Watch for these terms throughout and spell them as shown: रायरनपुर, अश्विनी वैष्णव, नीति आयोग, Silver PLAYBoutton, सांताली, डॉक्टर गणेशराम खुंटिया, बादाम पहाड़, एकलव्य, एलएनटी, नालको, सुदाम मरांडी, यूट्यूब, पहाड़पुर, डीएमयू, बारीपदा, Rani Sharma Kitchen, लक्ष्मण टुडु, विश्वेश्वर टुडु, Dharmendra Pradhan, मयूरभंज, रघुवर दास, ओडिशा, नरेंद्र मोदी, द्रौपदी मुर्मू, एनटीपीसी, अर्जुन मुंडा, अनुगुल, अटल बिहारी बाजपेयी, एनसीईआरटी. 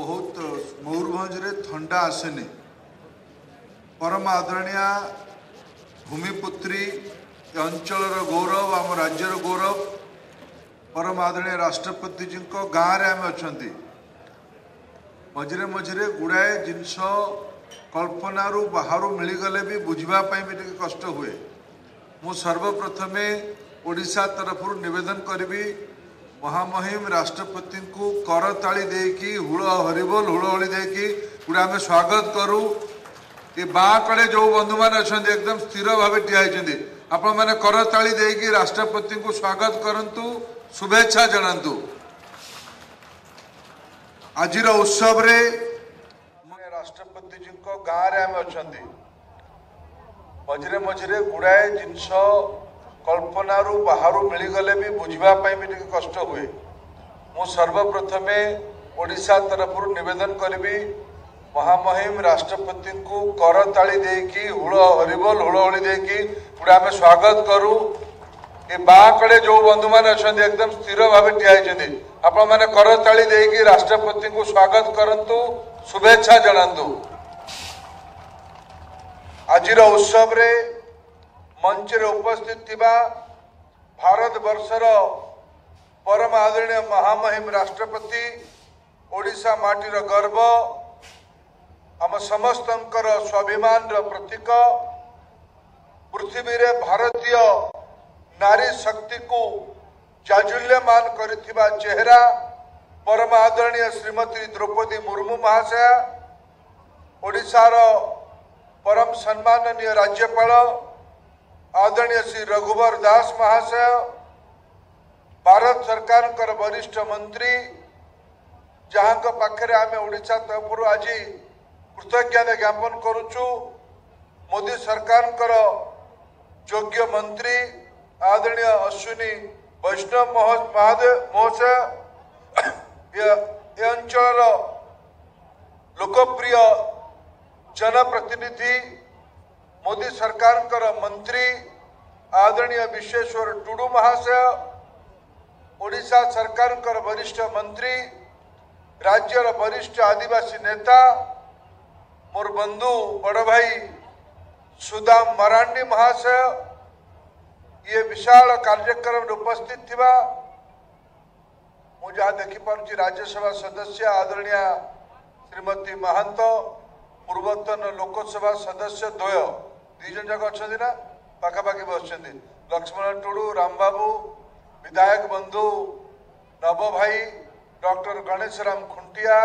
बहुत मयूरभंज रे ठंडा आसेनी परम आदरणीय भूमिपुत्री अंचल गौरव आम राज्यर गौरव परम आदरणीय राष्ट्रपति जी गाँव में आम अच्छा मझे मझे गुड़ाए जिनस कल्पना रू बाहर मिलगले भी बुझापाई भी टे कष्ट हुए। मु सर्वप्रथमे ओडिशा तरफ निवेदन करी महामहिम राष्ट्रपति को करताली देकी हुल हरिबोल हुलहली देकी गुड़ा आम स्वागत करूँ। ये बाँ कड़े जो बंधु मैंने अच्छा एकदम स्थिर भाव ठियाई आपण मैंने करताली देकी राष्ट्रपति को स्वागत करंतु शुभेच्छा जनातु। आज उत्सव रे राष्ट्रपति जी गाँव में आम अच्छा मझे मझे गुड़ाए जिनस कल्पना रू बाहर मिलगले भी बुझापाई भी टे कष्ट हुए। मु सर्वप्रथमे ओडिशा तरफ निवेदन करी महामहिम राष्ट्रपति को करताली देकी हुल हरिबोल हुलहली देकी गुड़ा आम स्वागत करूँ। ये बाँ कड़े जो बंधु मैंने अच्छा एकदम स्थिर भाव ठियाई आपण मैंने करताली देकी राष्ट्रपति को स्वागत करंतु शुभेच्छा जनातु। आज उत्सव रे मंच रे उपस्थित थिबा भारत वर्षर परम आदरणीय महामहिम राष्ट्रपति ओडिशा माटीर गर्व आम समस्तंकर स्वाभिमान प्रतीक पृथ्वी रे भारतीय नारी शक्ति को जाजुल्यमान करिथिबा चेहरा परम आदरणीय श्रीमती द्रौपदी मुर्मू महाशया ओडिशार परम सम्माननीय राज्यपाल आदरणीय श्री रघुवर दास महाशय भारत सरकार कर वरिष्ठ मंत्री जहाँ पाखे आम ओडिशा तरफ आज कृतज्ञता ज्ञापन करुचु। मोदी सरकार कर योग्य मंत्री आदरणीय अश्विनी वैष्णव महोदय ये अंचल लोकप्रिय जनप्रतिनिधि मोदी सरकार कर मंत्री आदरणीय विश्वेश्वर टुडु महाशय ओडिशा सरकार कर वरिष्ठ मंत्री राज्यर वरिष्ठ आदिवासी नेता मोर बंधु बड़ भाई सुदाम मरांडी महाशय ये विशाल कार्यक्रम में उपस्थित थिबा मु जहाँ देखिपी राज्यसभा सदस्य आदरणीय श्रीमती महांत पूर्वतन लोकसभा सदस्य द्वय दीजन जाक अच्छा पाखापाखि बस लक्ष्मण टुडु रामबाबू विधायक बंधु नव भाई डॉक्टर गणेशराम खुंटिया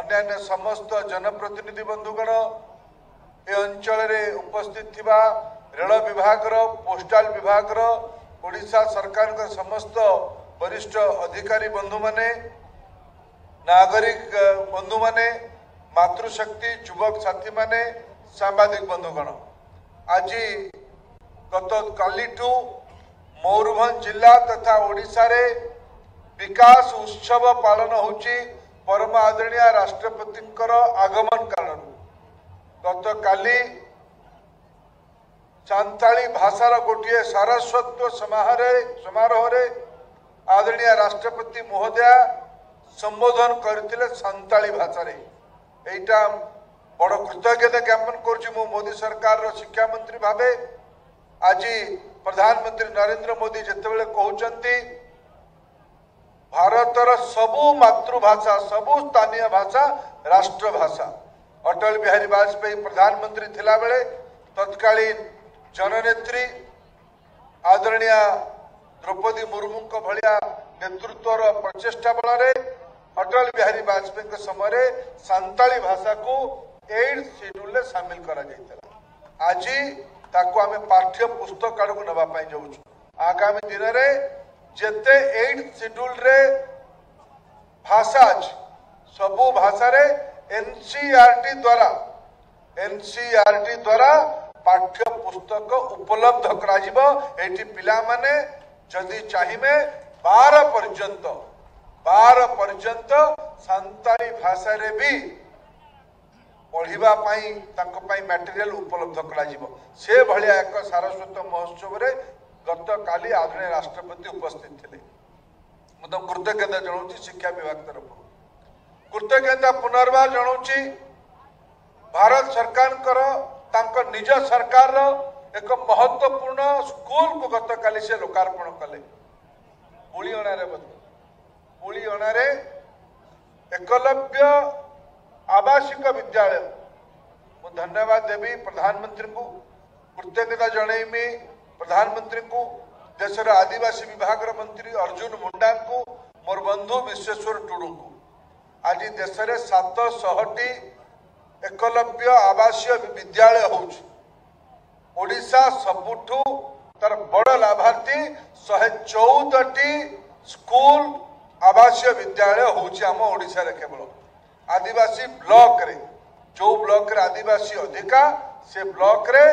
अन्य समस्त जनप्रतिनिधि बंधुगण ए अंचल रे उपस्थित थिबा रेल विभाग पोस्टाल विभाग ओडिशा सरकार का समस्त वरिष्ठ अधिकारी बंधु माने नागरिक बंधु माने मातृशक्ति युवक साथी माने सांबादिक बंधुगण आज गत काली मयूरभंज जिला तथा ओडिशा रे विकास उत्सव पालन होची परम आदरणीय राष्ट्रपति आगमन कारण गत काली सांताली भाषार गोटे सारस्वत्व समारोह आदरणीय राष्ट्रपति महोदय संबोधन करथिले सांताली भाषा रे एटा बड़ कृतज्ञता ज्ञापन करुँ। मोदी सरकार शिक्षा मंत्री भाव आज प्रधानमंत्री नरेंद्र मोदी जितेबाला कहते भारतर सबू मातृभाषा सबू स्थानीय भाषा राष्ट्रभाषा अटल बिहारी बाजपेयी प्रधानमंत्री थिला बेले तत्कालीन जननेत्री आदरणीय द्रौपदी मुर्मू भाया नेतृत्वर प्रचेषा बल अटल बिहारी बाजपेयी के समय सांताली भाषा को 8 शेड्यूल में शामिल करा करा आज ताको आम पाठ्य पुस्तक आड़ को नापी जाऊँ। आगामी दिन में जेते 8 शेड्यूल रे भाषा सबू भाषा रे एनसीईआरटी द्वारा पाठ्य पुस्तक उपलब्ध कराने जदि चाहिए 12 पर्यंत सांताली भाषा रे भी पढ़िबा पाई तांको पाई मटेरियल उपलब्ध करा जीवो से भलिया एक सारस्वत महोत्सव रे गत काली आदरणीय राष्ट्रपति उपस्थित थिले। मतलब कृतज्ञता जनाउची शिक्षा विभाग तरफ कृतज्ञता पुनर्वार जनाऊँगी भारत सरकार निज सरकार एक महत्वपूर्ण स्कूल को गत काली से लोकार्पण कले। पुलिअणारे एकलव्य आवासिक विद्यालय मु धन्यवाद देवी प्रधानमंत्री को कृतज्ञता जनईमी प्रधानमंत्री को देशर आदिवासी विभाग मंत्री अर्जुन मुंडा को मोर बंधु विश्वेश्वर टुडु को आज देश में 700टी एकलव्य आवासीय विद्यालय होड़शा सबुठ तार बड़ लाभार्थी 114टी स्कूल आवासीय विद्यालय होम ओडिशा रे केवल आदिवासी ब्लॉक रे जो ब्लॉक रे आदिवासी अधिका से ब्लॉक रे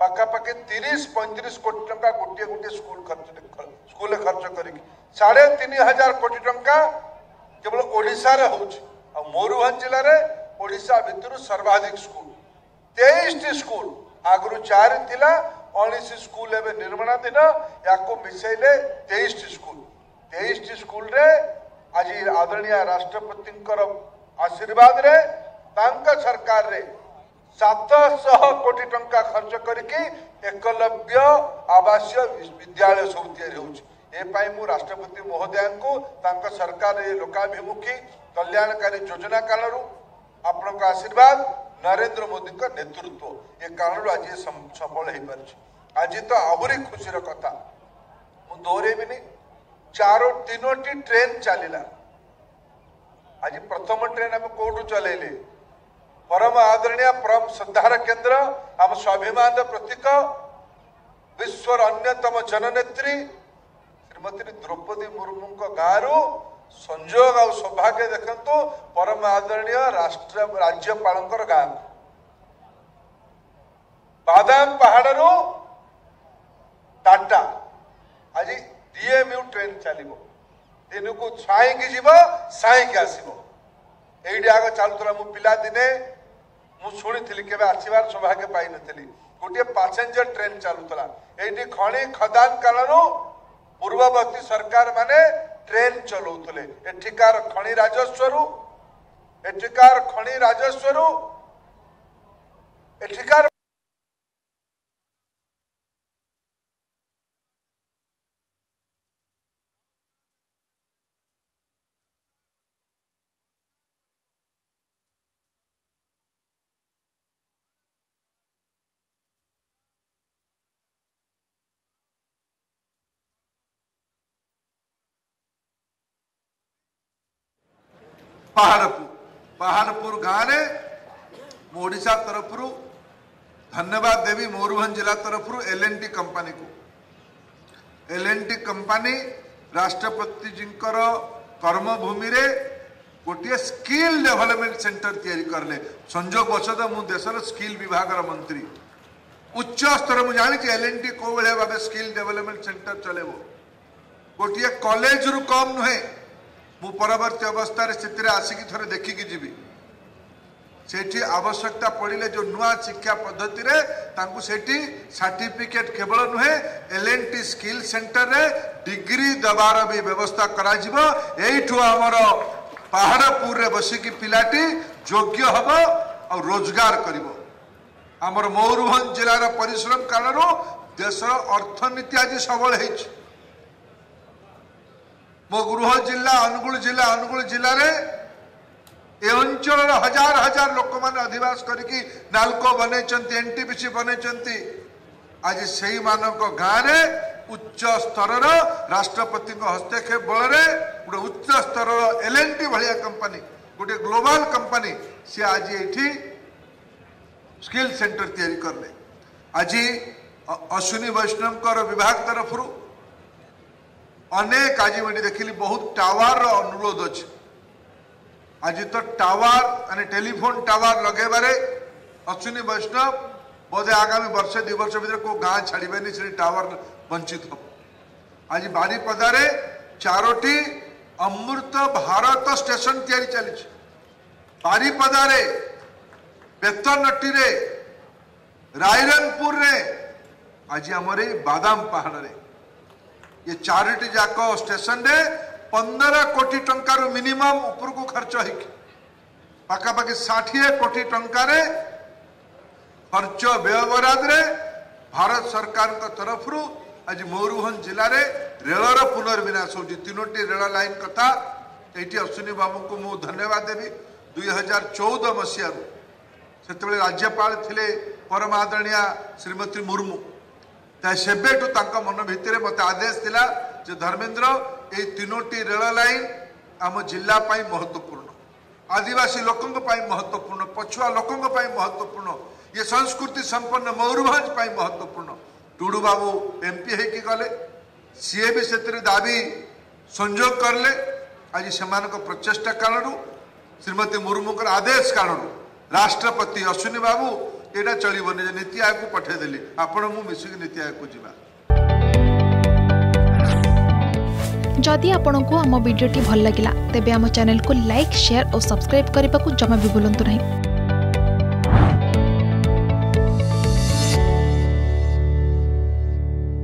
पखापाखि 30-35 कोटी टंका गोटे गोटे स्कूल खर्च कर 3,500 कोटी टंका केवल ओडिशा रे होउछ। आ मयूरभंज जिले रे ओडिशा भितर सर्वाधिक स्कूल 23 स्कूल आगु 4 थिला 19 स्कूल एवं निर्माणाधीन या मिसेले 23 स्कूल रे आज आदरणीय राष्ट्रपति आशीर्वाद रे तांका सरकार रे 700 कोटी टंका खर्च करके एकलव्य आवासीय विद्यालय सब या मु राष्ट्रपति महोदय को तांका सरकार रे लोकाभिमुखी कल्याणकारी योजना कालू आपण का आशीर्वाद नरेंद्र मोदी का नेतृत्व ये कारण आज सफल हो पार्टी। आज तो आहरी खुशी कथा मु दोहरेबी 4-3 ट्रेन चलला आज प्रथम ट्रेन आम कौटू चलैले परम आदरणीय परम श्रद्धार केन्द्र आम स्वाभिमान प्रतीक विश्वर अन्यतम जननेत्री श्रीमती द्रौपदी मुर्मू गाँव संजोग आ सौभाग्य देखो परम आदरणीय राष्ट्र राज्यपाल गांव बादाम पहाड़ रू टाटा आज डीएमयू ट्रेन चलो दिन को छाईकी जीव साईकी आसब आग चलूला मु पिला दिने मुझे के आसबार सौभाग्य पाई नी गोटे पैसेंजर ट्रेन चलूला ये खणी खदान काल पूर्ववर्ती सरकार माने ट्रेन चलाउले एठिकार खणी राजस्व रु एठिकार पहाड़पुर गाँव में ओडिशा तरफ रू धन्यवाद देवी मयूरभंज जिला तरफ रू एलएनटी कंपनी को राष्ट्रपति जींकर कर्मभूमि रे गोटे स्किल डेवलपमेंट सेंटर तैयारी करले। संजोग वशत मु देशर स्किल विभाग मंत्री उच्च स्तर मु जानी एलएनटी को भाव स्किल डेवलपमेंट सेंटर चलेबो गोटे कॉलेज रु कम नुहे मु परवर्ती अवस्था स्थित आसिकी थोड़े देखिकी जीवी से आवश्यकता पड़े जो नुआ शिक्षा पद्धति से सर्टिफिकेट केवल नुहे एलएनटी स्किल सेंटर रे डिग्री दबार भी व्यवस्था करमर पहाड़पुर रे बसिकी पिलाटी योग्य हम आ रोजगार करमर मयूरभंज जिलार परिश्रम कारण देशर अर्थनीति आज सबल हो मो गृह जिला अनुगुल जिला रे ए अंचल हजार हजार लोक मैंने अधिवास करके नालको बने एनटीपीसी बने आज से गाँव में उच्च स्तर राष्ट्रपति हस्तक्षेप बल में गोटे उच्च स्तर एलएनटी भाया कंपनी गोटे ग्लोबल कंपनी सी आज ये स्किल सेंटर तैयारी करले। आज अश्विनी वैष्णव विभाग तरफ रु अनेक आज मुझे देखिली बहुत टावर अनुरोध अच्छे आज तो टावर माने टेलीफोन टावर लगे अश्विनी वैष्णव बोधे आगामी वर्षे 2 वर्ष भर को गाँव छाड़े से टावर वंचित हम। आज बारीपदार 4टी अमृत भारत स्टेशन तैयारी चली बारीपदार बेतनटी रायरनपुर आज आमर बादाम पहाड़ रे ये 4टी जाक स्टेशन रे 15 कोटी टंका मिनिमम ऊपर को खर्च है। पखापाखि 60 कोटी टंका रे खर्च व्यय बराद भारत सरकार तरफ रु आज मयूरभंज जिले में रेलर पुनर्विन्यास होती 3टी रेल लाइन कथा ये अश्विनी बाबू को मुझे धन्यवाद देवी। 2014 मसीह से राज्यपाल थे परम आदरणीय श्रीमती मुर्मू से मन भितर मत आदेश दिला जे धर्मेंद्र ये 3टी रेल लाइन आम जिलापाई महत्वपूर्ण आदिवासी लोकों महत्वपूर्ण पछुआ लोकों महत्वपूर्ण ये संस्कृति संपन्न मयूरभंज महत्वपूर्ण। टुडु बाबू एमपी है कि गले सीए भी से दाबी संजोग करले आज से प्रचेषा कारण श्रीमती मुर्मू आदेश कारण राष्ट्रपति अश्विनी बाबू यहाँ चलबनी नीति आयोग को पठेदेली आपण मुझे नीति आयोग को जीवा। जदि आपंक आम भिडी भल लगा तेब आम चैनल को लाइक शेयर और सब्सक्राइब करने को जमा भी भूलु नहीं।